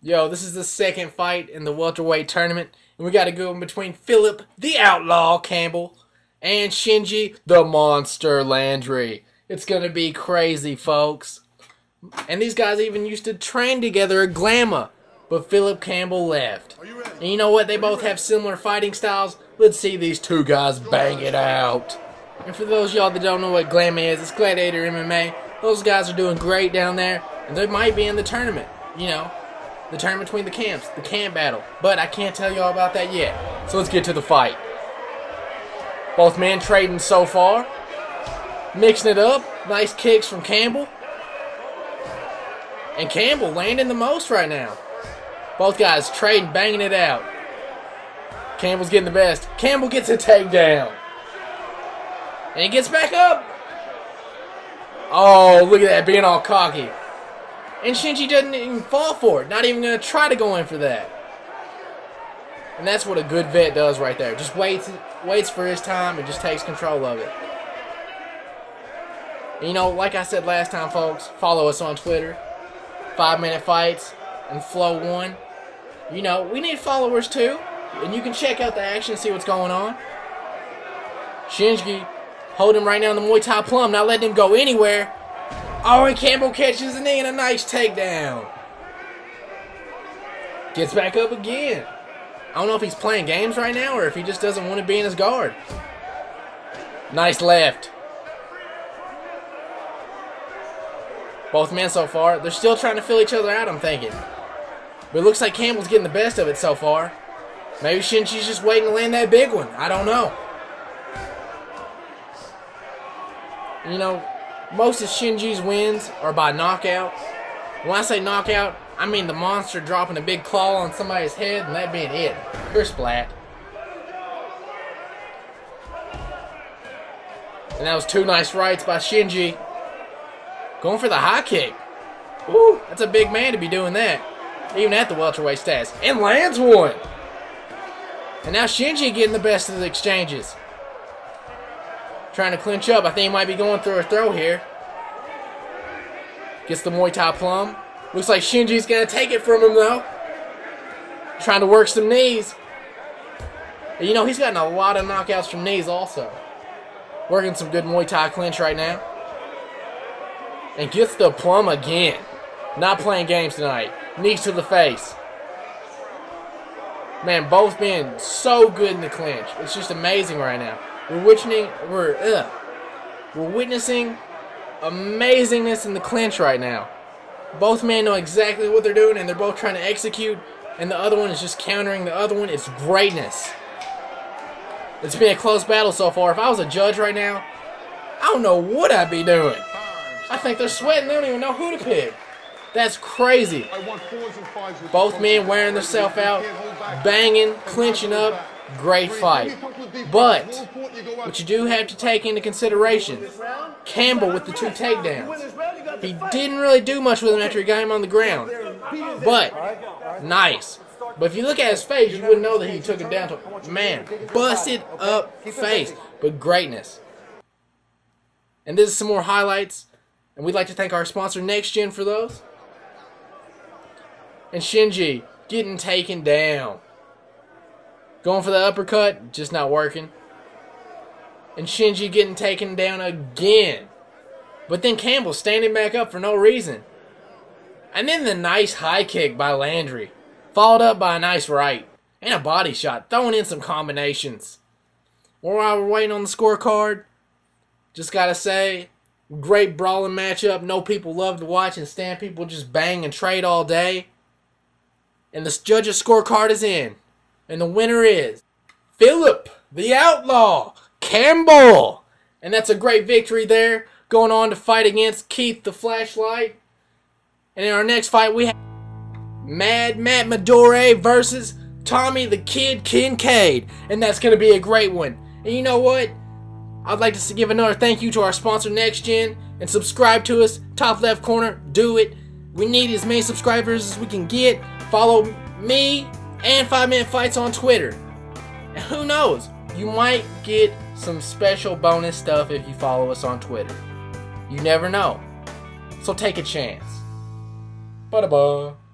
Yo, this is the second fight in the welterweight tournament, and we got to go in between Phillip the Outlaw Campbell and Shinji the Monster Landry. It's going to be crazy, folks. And these guys even used to train together at Glamma, but Phillip Campbell left. And you know what? They both have similar fighting styles. Let's see these two guys bang it out. And for those of y'all that don't know what Glamma is, it's Gladiator MMA. Those guys are doing great down there, and they might be in the tournament, you know. The turn between the camps, the camp battle. But I can't tell y'all about that yet. So let's get to the fight. Both men trading so far. Mixing it up. Nice kicks from Campbell. And Campbell landing the most right now. Both guys trading, banging it out. Campbell's getting the best. Campbell gets a takedown. And he gets back up. Oh, look at that, being all cocky. And Shinji doesn't even fall for it. Not even going to try to go in for that. And that's what a good vet does right there. Just waits for his time and just takes control of it. And you know, like I said last time, folks, follow us on Twitter. 5-Minute Fights and Flow One. You know, we need followers too. And you can check out the action and see what's going on. Shinji holding him right now in the Muay Thai Plum. Not letting him go anywhere. Oh, and Campbell catches the knee and a nice takedown. Gets back up again. I don't know if he's playing games right now or if he just doesn't want to be in his guard. Nice left. Both men so far, they're still trying to fill each other out, I'm thinking. But it looks like Campbell's getting the best of it so far. Maybe Shinji's just waiting to land that big one. I don't know. You know, most of Shinji's wins are by knockout. When I say knockout, I mean the monster dropping a big claw on somebody's head and that being it. Chris Blatt. And that was two nice rights by Shinji. Going for the high kick. Woo, that's a big man to be doing that. Even at the welterweight stats. And lands one. And now Shinji getting the best of the exchanges. Trying to clinch up. I think he might be going through a throw here. Gets the Muay Thai Plum. Looks like Shinji's going to take it from him though. Trying to work some knees. And you know, he's gotten a lot of knockouts from knees also. Working some good Muay Thai clinch right now. And gets the plum again. Not playing games tonight. Knees to the face. Man, both men so good in the clinch. It's just amazing right now. We're witnessing amazingness in the clinch right now. Both men know exactly what they're doing, and they're both trying to execute, and the other one is just countering the other one. It's greatness. It's been a close battle so far. If I was a judge right now, I don't know what I'd be doing. I think they're sweating. They don't even know who to pick. That's crazy. Both men wearing themselves out, banging, clinching up. Great fight. But what you do have to take into consideration, Campbell with the two takedowns. He didn't really do much with him after he got him on the ground. But nice. But if you look at his face, you wouldn't know that he took it down to, man, busted up face. But greatness. And this is some more highlights. And we'd like to thank our sponsor NextGen for those. And Shinji getting taken down. Going for the uppercut, just not working. And Shinji getting taken down again. But then Campbell standing back up for no reason. And then the nice high kick by Landry. Followed up by a nice right. And a body shot, throwing in some combinations. Or while we're waiting on the scorecard, just gotta say, great brawling matchup. No people love to watch and stand. People just bang and trade all day. And the judges' scorecard is in. And the winner is Phillip the Outlaw Campbell. And that's a great victory there. Going on to fight against Keith the Flashlight. And in our next fight we have Mad Matt Madore versus Tommy the Kid Kincaid. And that's going to be a great one. And you know what? I'd like to give another thank you to our sponsor NextGen. And subscribe to us. Top left corner. Do it. We need as many subscribers as we can get. Follow me and 5-Minute Fights on Twitter. And who knows, you might get some special bonus stuff if you follow us on Twitter. You never know. So take a chance. Ba-da-ba.